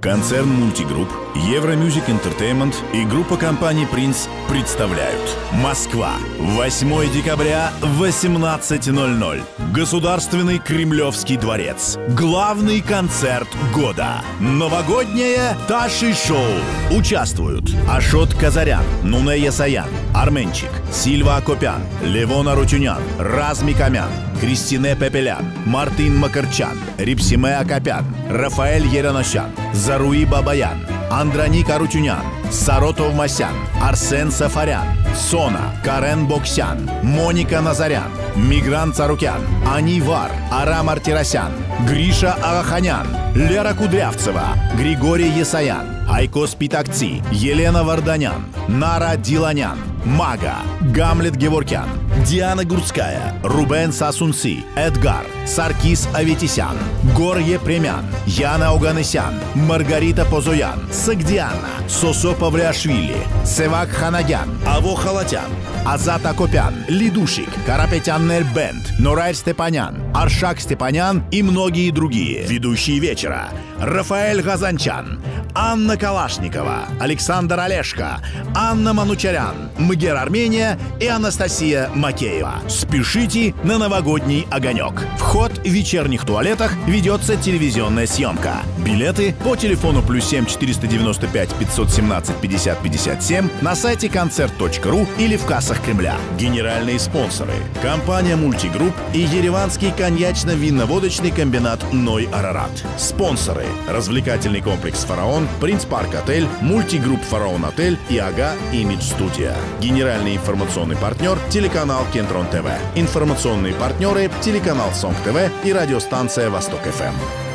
Концерн «Мультигрупп», «Евромюзик Энтертеймент» и группа компаний «Принц» представляют. Москва. 8 декабря, 18:00. Государственный Кремлевский дворец. Главный концерт года. Новогоднее Таши Шоу. Участвуют Ашот Казарян, Нуне Есаян, Арменчик, Сильва Акобян, Левон Арутюнян, Размик Амян, Кристине Пепелян, Мартин Мкртчян, Рипсиме Акобян, Рафаэль Ераносян, Заруи Бабаян, Андраник Арутюнян, Саро Товмасян, Арсен Сафарян, Сона Карен Боксян, Моника Назарян, Мигран Царукян, Ани Вар, Ара Мартиросян, Гриша Агаханян, Лера Кудрявцева, Григорий Есаян, Айко Спитакци, Елена Варданян, Нара Диланян, Мага, Гамлет Геворкян, Диана Гурцкая, Рубен Сасунси, Эдгар, Саркис Аветисян, Горье Премян, Яна Оганесян, Маргарита Позоян, Сагдиана, Сосо Павлиашвили, Севак Ханагян, Аво Халатян, Азат Акопян, Лидушик, Карапетян Нербенд, Норайр Степанян, Аршак Степанян и многие другие. Ведущие вечера: Рафаэль Газанчан, Анна Калашникова, Александр Олешко, Анна Манучарян, Магер Армения и Анастасия Макеева. Спешите на новогодний огонек. Вход в вечерних туалетах, ведется телевизионная съемка. Билеты по телефону +7 495 517 50 57, на сайте концерт.ру или в кассах Кремля. Генеральные спонсоры: компания «Мультигрупп» и ереванский коньячно-винно-водочный комбинат «Ной Арарат». Спонсоры: развлекательный комплекс «Фараон», «Принц Парк Отель», «Мультигрупп Фараон Отель» и «Ага Имидж Студия». Генеральный информационный партнер — телеканал Кентрон ТВ. Информационные партнеры — телеканал Сонг ТВ и радиостанция Восток ФМ.